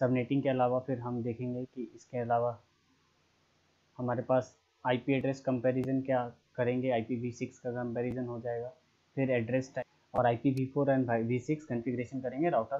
subnetting के अलावा फिर हम देखेंगे कि इसके अलावा हमारे पास आईपी एड्रेस कंपैरिजन क्या करेंगे, IPv6 का कंपैरिजन हो जाएगा, फिर एड्रेस टाइप और IPv4 एंड IPv6 कॉन्फ़िगरेशन करेंगे राउटर